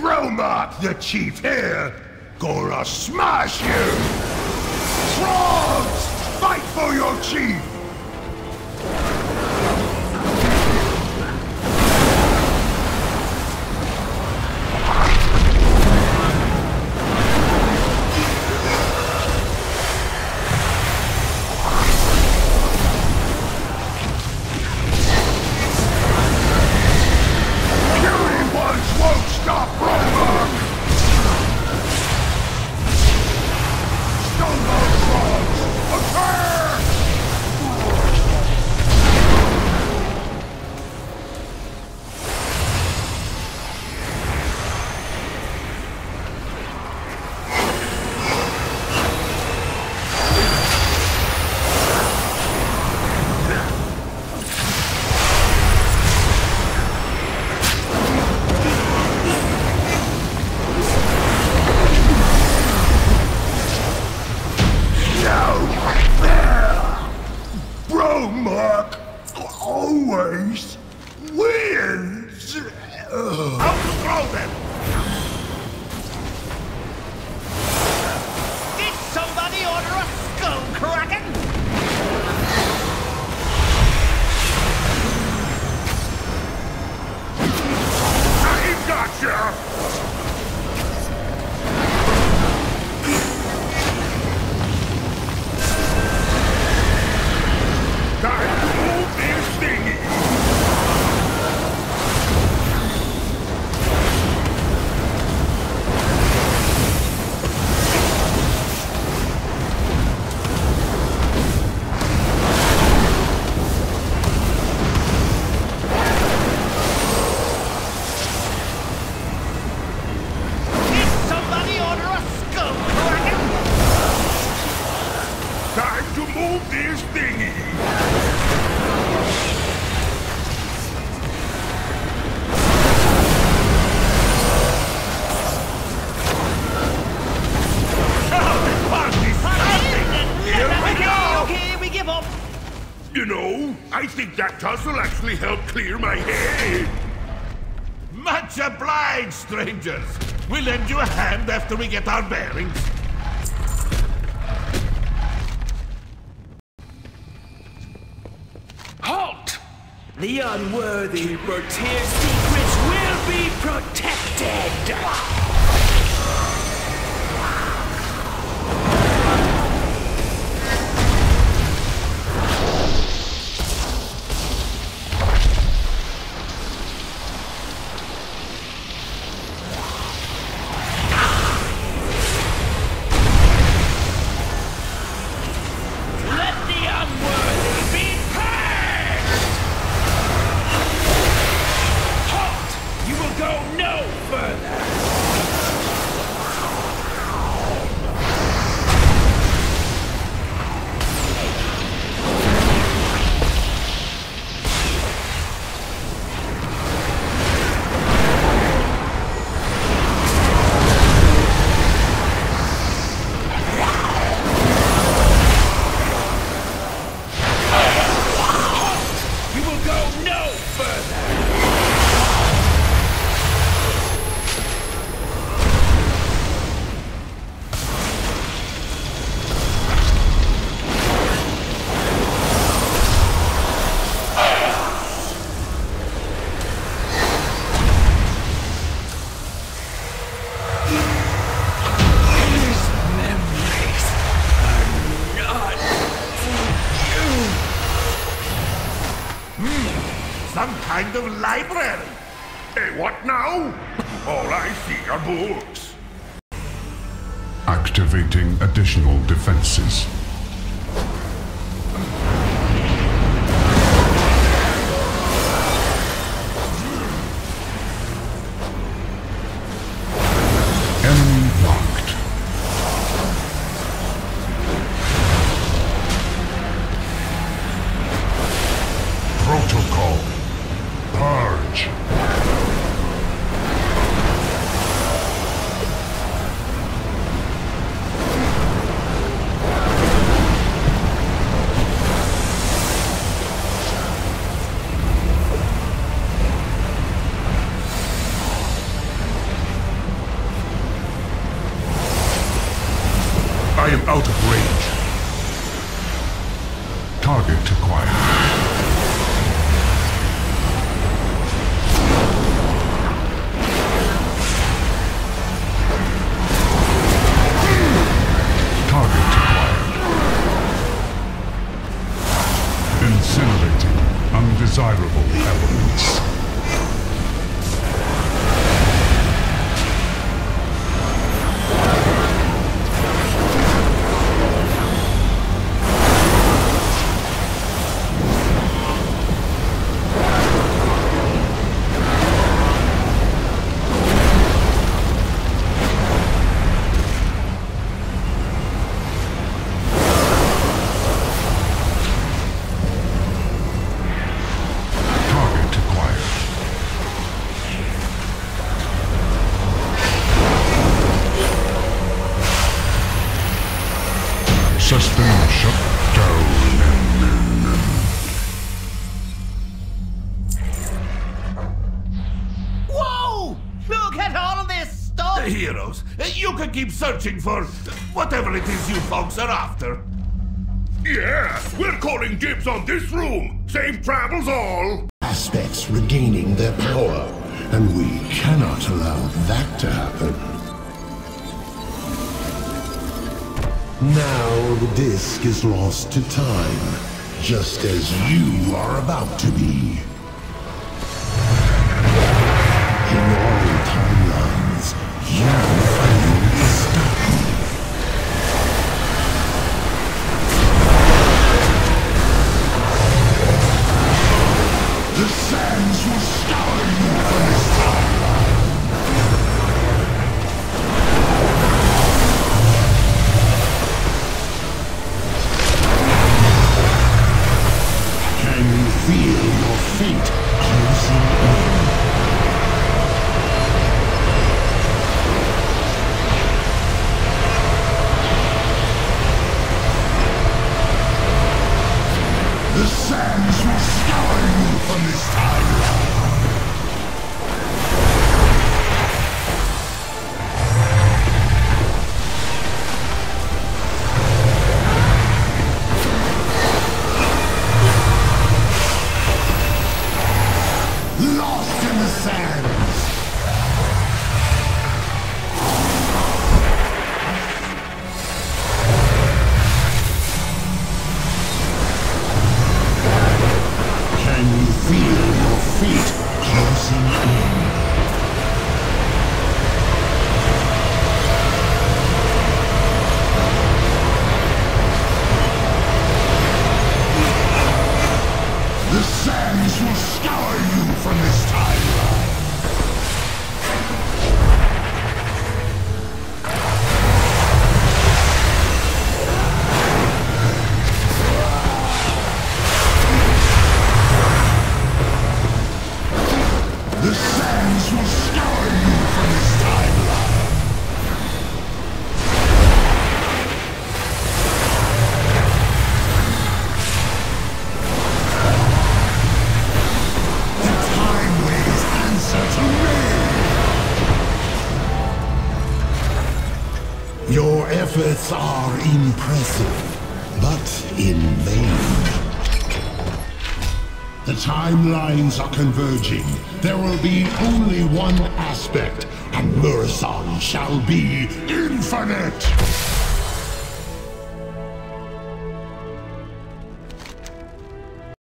Bromach, the chief here, gonna smash you! Troggs, fight for your chief! Help clear my head. Much obliged, strangers. We'll lend you a hand after we get our bearings. Halt! The unworthy for Tyr secrets will be protected. Library. Hey, what now? All I see are books. Activating additional defenses. I am out of range. Target acquired. Target acquired. Incinerating undesirable elements. System shut down. Whoa! Look at all of this stuff! Heroes, you can keep searching for whatever it is you folks are after. Yeah, we're calling dibs on this room. Safe travels all. Aspects regaining their power, and we cannot allow that to happen. Now the disk is lost to time, just as you are about to be. In all timelines, you fail to stop me. The sands will scour you from this timeline. Feel your fate closing in. The sands will scour you from this efforts are impressive, but in vain. The timelines are converging. There will be only one aspect, and Murasan shall be infinite!